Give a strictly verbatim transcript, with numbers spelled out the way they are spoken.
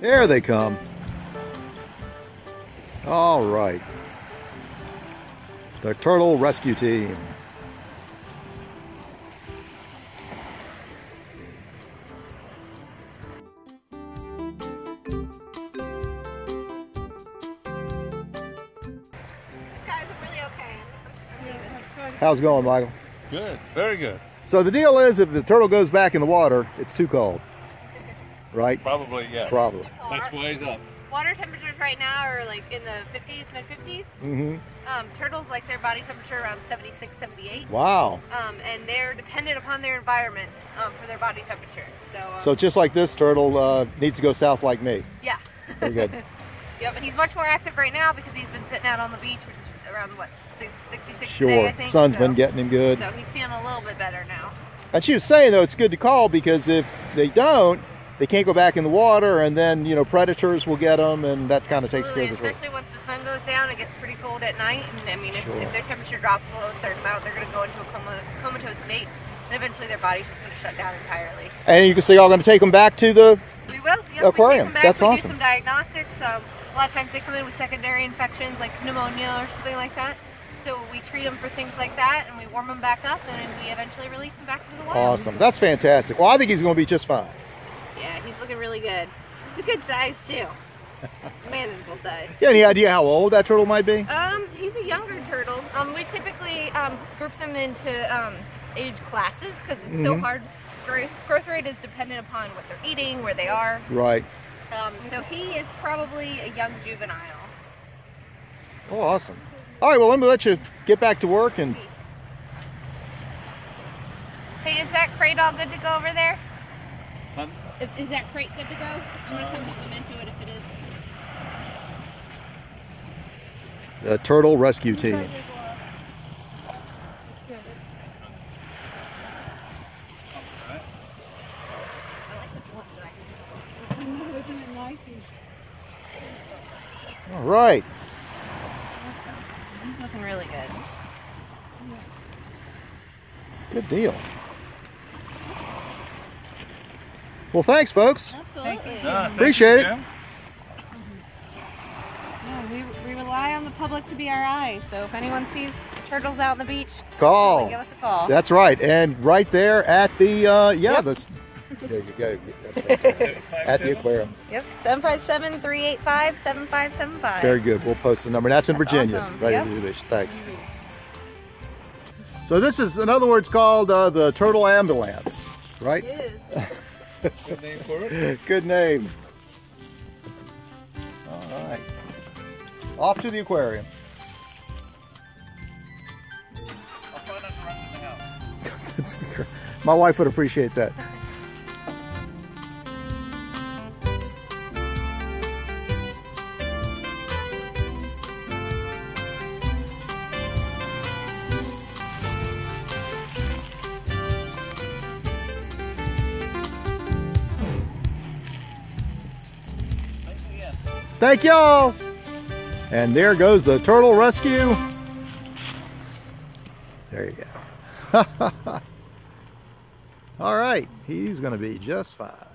There they come. All right. The turtle rescue team. How's it going, Michael? Good, very good. So the deal is, if the turtle goes back in the water, it's too cold, right? Probably, yeah. Probably. That's ways up. Water temperatures right now are like in the fifties, mid fifties. Mm-hmm. Um, turtles like their body temperature around seventy-six, seventy-eight. Wow. Um, and they're dependent upon their environment um, for their body temperature. So, um, so just like this turtle uh, needs to go south like me. Yeah. Very good. Yep, and he's much more active right now because he's been sitting out on the beach, which is around what? sixty-six sure, today, I think. Sun's so, been getting him good. So he's feeling a little bit better now. And she was saying, though, it's good to call because if they don't, they can't go back in the water, and then, you know, predators will get them, and that kind of takes care of the problem. Especially once the sun goes down, it gets pretty cold at night, and I mean, if, sure. if their temperature drops below a certain amount, they're going to go into a coma, comatose state, and eventually their body's just going to shut down entirely. And you can say, y'all going to take them back to the we will. Yep, aquarium? We take them back. That's we awesome. We do some diagnostics. Um, a lot of times they come in with secondary infections, like pneumonia or something like that. So we treat them for things like that, and we warm them back up, and we eventually release them back into the wild. Awesome. That's fantastic. Well, I think he's going to be just fine. Yeah, he's looking really good. He's a good size, too. Manageable size. Yeah, any idea how old that turtle might be? Um, he's a younger turtle. Um, we typically um, group them into um, age classes because it's mm-hmm. so hard. Growth, growth rate is dependent upon what they're eating, where they are. Right. Um, so he is probably a young juvenile. Oh, awesome. All right, well, let me let you get back to work and... Hey, is that crate all good to go over there? Huh? Is, is that crate good to go? I'm going to come put them into it if it is. The turtle rescue team. All right. Looking really good. Good deal. Well, thanks, folks. Absolutely. Thank you. Uh, Appreciate thank you, it. Yeah, we, we rely on the public to be our eyes. So if anyone sees turtles out on the beach, call. Give us a call. That's right. And right there at the uh, yeah, yep. the, there you go. That's at the aquarium. Yep. seven five seven, three eight five, seven five seven five. Very good. We'll post the number. And that's, that's in Virginia. Awesome. Right yep. in the beach. Thanks. Mm-hmm. So this is, in other words, called uh, the turtle ambulance, right? It is. Good name for it. Good name. All right. Off to the aquarium. I'll find out the rest of the house. My wife would appreciate that. Thank y'all. And there goes the turtle rescue. There you go. All right, he's gonna be just fine.